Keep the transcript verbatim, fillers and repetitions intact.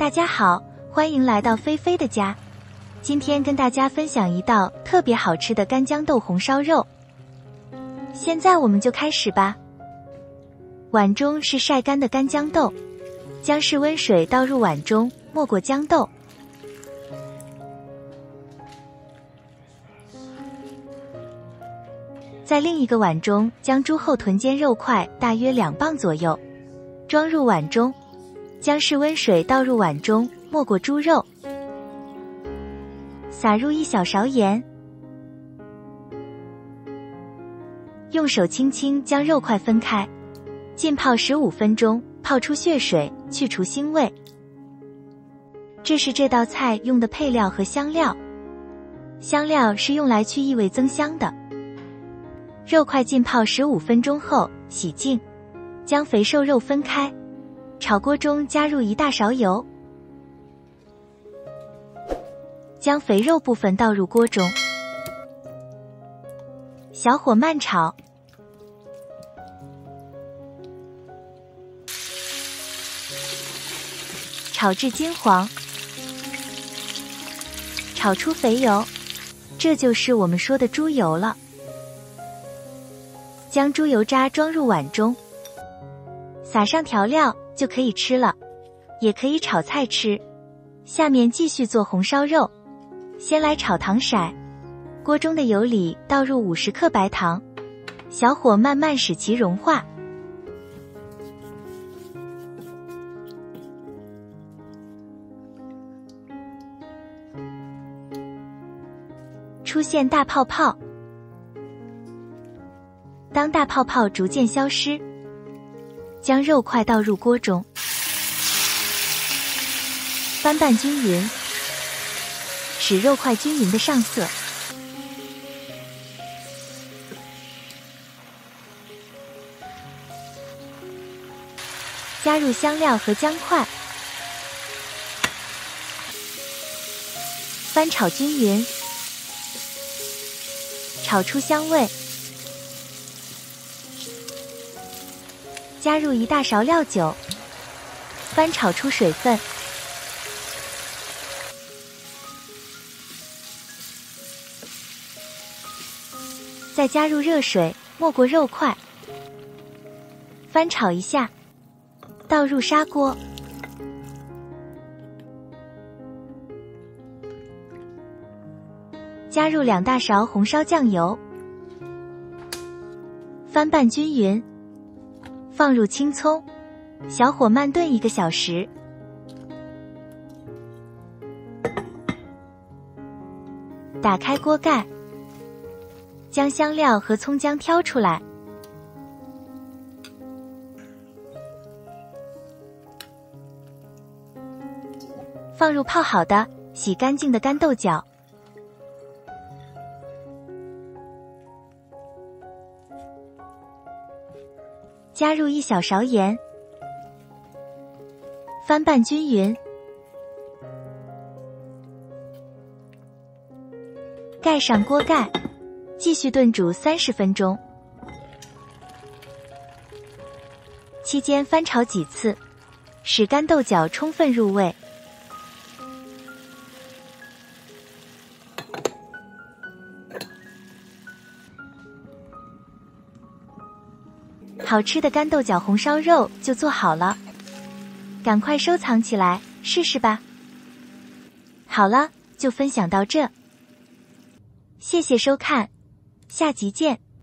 大家好，欢迎来到菲菲的家。今天跟大家分享一道特别好吃的干豇豆红烧肉。现在我们就开始吧。碗中是晒干的干豇豆，将室温水倒入碗中，没过豇豆。在另一个碗中将猪后臀尖肉块大约两磅左右，装入碗中。 将室温水倒入碗中，没过猪肉，撒入一小勺盐，用手轻轻将肉块分开，浸泡十五分钟，泡出血水，去除腥味。这是这道菜用的配料和香料，香料是用来去异味增香的。肉块浸泡十五分钟后洗净，将肥瘦肉分开。 炒锅中加入一大勺油，将肥肉部分倒入锅中，小火慢炒，炒至金黄，炒出肥油，这就是我们说的猪油了。将猪油渣装入碗中，撒上调料。 就可以吃了，也可以炒菜吃。下面继续做红烧肉，先来炒糖色。锅中的油里倒入五十克白糖，小火慢慢使其融化。出现大泡泡，当大泡泡逐渐消失。 将肉块倒入锅中，翻拌均匀，使肉块均匀的上色。加入香料和姜块，翻炒均匀，炒出香味。 加入一大勺料酒，翻炒出水分，再加入热水，没过肉块，翻炒一下，倒入砂锅，加入两大勺红烧酱油，翻拌均匀。 放入青葱，小火慢炖一个小时。打开锅盖，将香料和葱姜挑出来，放入泡好的、洗干净的干豆角。 加入一小勺盐，翻拌均匀，盖上锅盖，继续炖煮三十分钟。期间翻炒几次，使干豆角充分入味。好吃的干豆角红烧肉就做好了，赶快收藏起来试试吧。好了，就分享到这，谢谢收看，下集见。